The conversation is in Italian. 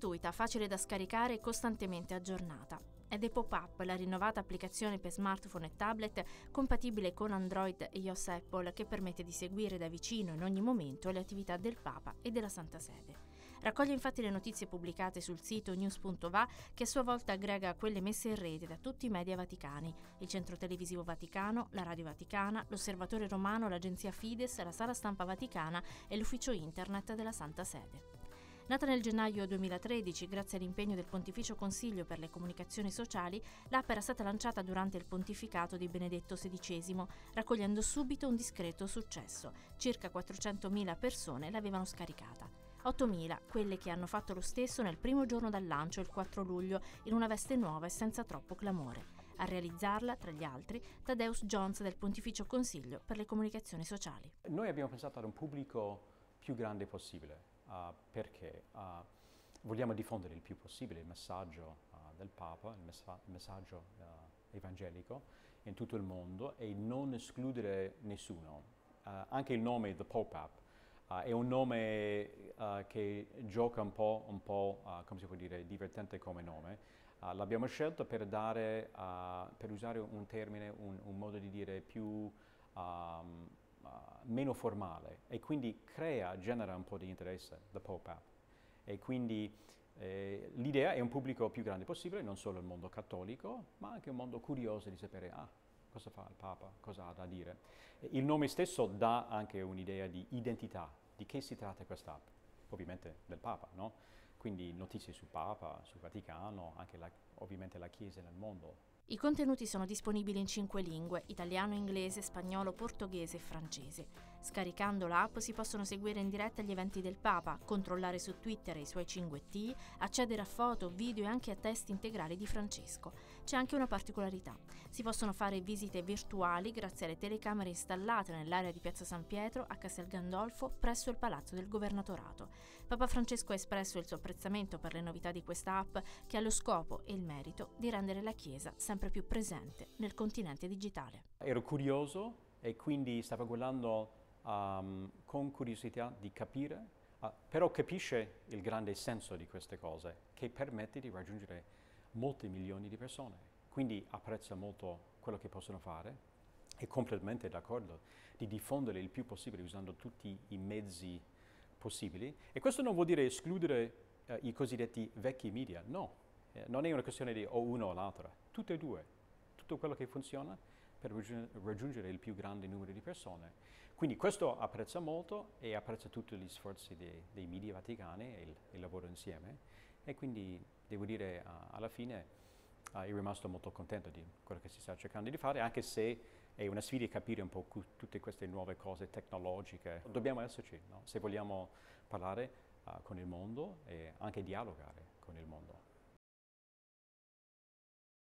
gratuita, facile da scaricare e costantemente aggiornata. È The Pop-up, la rinnovata applicazione per smartphone e tablet compatibile con Android e iOS Apple, che permette di seguire da vicino in ogni momento le attività del Papa e della Santa Sede. Raccoglie infatti le notizie pubblicate sul sito news.va, che a sua volta aggrega quelle messe in rete da tutti i media vaticani: il Centro Televisivo Vaticano, la Radio Vaticana, l'Osservatore Romano, l'Agenzia Fides, la Sala Stampa Vaticana e l'Ufficio Internet della Santa Sede. Nata nel gennaio 2013, grazie all'impegno del Pontificio Consiglio per le Comunicazioni Sociali, l'app era stata lanciata durante il pontificato di Benedetto XVI, raccogliendo subito un discreto successo. Circa 400.000 persone l'avevano scaricata. 8.000 quelle che hanno fatto lo stesso nel primo giorno dal lancio, il 4 luglio, in una veste nuova e senza troppo clamore. A realizzarla, tra gli altri, Tadeusz Jones del Pontificio Consiglio per le Comunicazioni Sociali. Noi abbiamo pensato ad un pubblico più grande possibile. Perché vogliamo diffondere il più possibile il messaggio del Papa, il messaggio evangelico in tutto il mondo e non escludere nessuno. Anche il nome The Pope App è un nome che gioca un po' come si può dire, divertente come nome. L'abbiamo scelto per dare, per usare un termine, un modo di dire più meno formale, e quindi genera un po' di interesse, The Pope App. E quindi l'idea è un pubblico più grande possibile, non solo il mondo cattolico, ma anche un mondo curioso di sapere cosa fa il Papa, cosa ha da dire. Il nome stesso dà anche un'idea di identità, di che si tratta questa app, ovviamente del Papa, no? Quindi notizie sul Papa, sul Vaticano, anche ovviamente la Chiesa nel mondo. I contenuti sono disponibili in 5 lingue: italiano, inglese, spagnolo, portoghese e francese. Scaricando l'app si possono seguire in diretta gli eventi del Papa, controllare su Twitter i suoi 5T, accedere a foto, video e anche a testi integrali di Francesco. C'è anche una particolarità: si possono fare visite virtuali grazie alle telecamere installate nell'area di Piazza San Pietro, a Castel Gandolfo, presso il Palazzo del Governatorato. Papa Francesco ha espresso il suo apprezzamento per le novità di questa app, che ha lo scopo e il merito di rendere la Chiesa sempre più presente nel continente digitale. Ero curioso e quindi stavo guardando con curiosità di capire, però capisce il grande senso di queste cose, che permette di raggiungere molti milioni di persone. Quindi apprezzo molto quello che possono fare e completamente d'accordo di diffondere il più possibile usando tutti i mezzi possibili. E questo non vuol dire escludere i cosiddetti vecchi media, no. Non è una questione di o uno o l'altro, tutte e due, tutto quello che funziona per raggiungere il più grande numero di persone. Quindi questo apprezza molto e apprezza tutti gli sforzi dei media vaticani e il lavoro insieme, e quindi devo dire alla fine io rimasto molto contento di quello che si sta cercando di fare, anche se è una sfida capire un po' tutte queste nuove cose tecnologiche. Dobbiamo esserci, no? Se vogliamo parlare con il mondo e anche dialogare con il mondo.